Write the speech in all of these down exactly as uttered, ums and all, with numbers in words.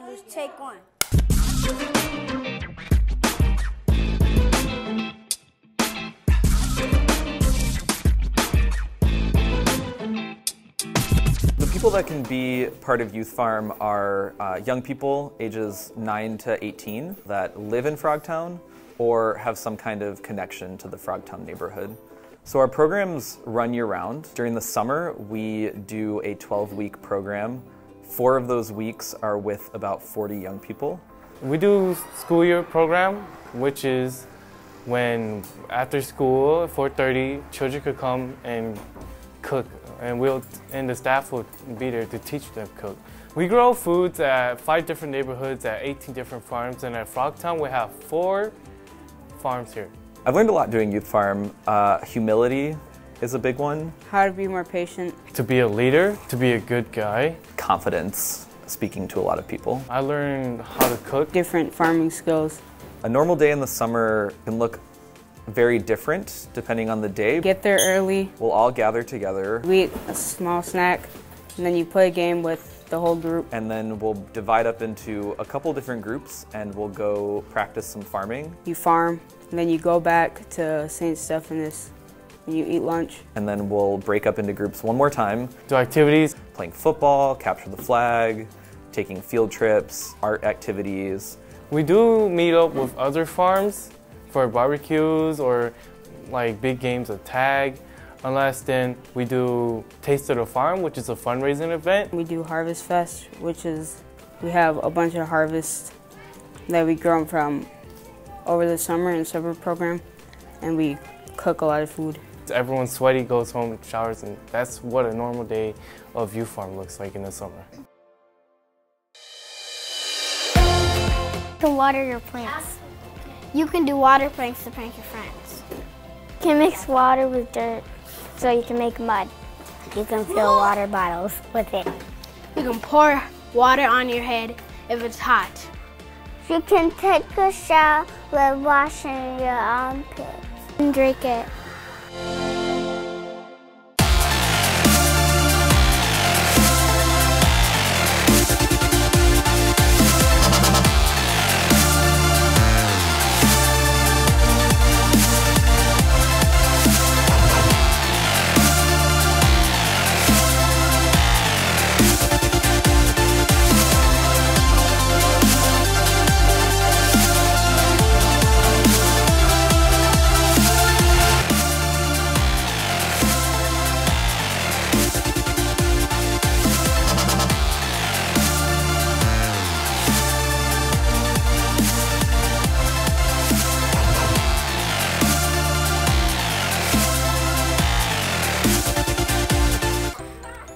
Let's take one. The people that can be part of Youth Farm are uh, young people ages nine to eighteen that live in Frogtown or have some kind of connection to the Frogtown neighborhood. So our programs run year-round. During the summer, we do a twelve-week program. Four of those weeks are with about forty young people. We do school year program, which is when after school, at four thirty, children could come and cook, and we'll and the staff will be there to teach them cook. We grow foods at five different neighborhoods, at eighteen different farms, and at Frogtown, we have four farms here. I've learned a lot doing Youth Farm. Uh, humility is a big one. How to be more patient. To be a leader, to be a good guy. Confidence, speaking to a lot of people. I learned how to cook. Different farming skills. A normal day in the summer can look very different depending on the day. Get there early. We'll all gather together. We eat a small snack, and then you play a game with the whole group. And then we'll divide up into a couple different groups and we'll go practice some farming. You farm, and then you go back to Saint Stephen's and you eat lunch. And then we'll break up into groups one more time. Do activities. Playing football, capture the flag, taking field trips, art activities. We do meet up with other farms for barbecues or like big games of tag. Unless then we do Taste of the Farm, which is a fundraising event. We do Harvest Fest, which is we have a bunch of harvests that we grow from over the summer in summer program, and we cook a lot of food. Everyone's sweaty, goes home, showers, and that's what a normal day of U Farm looks like in the summer. To water your plants. You can do water pranks to prank your friends. You can mix water with dirt. So you can make mud. You can fill water bottles with it. You can pour water on your head if it's hot. You can take a shower with washing your armpits and drink it.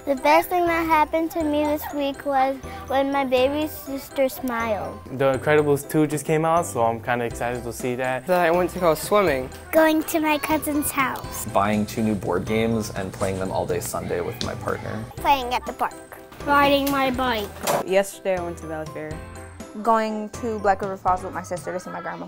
The best thing that happened to me this week was when my baby sister smiled. The Incredibles two just came out, so I'm kind of excited to see that. I went to go swimming. Going to my cousin's house. Buying two new board games and playing them all day Sunday with my partner. Playing at the park. Riding my bike. Yesterday I went to Valley Fair. Going to Black River Falls with my sister to see my grandma.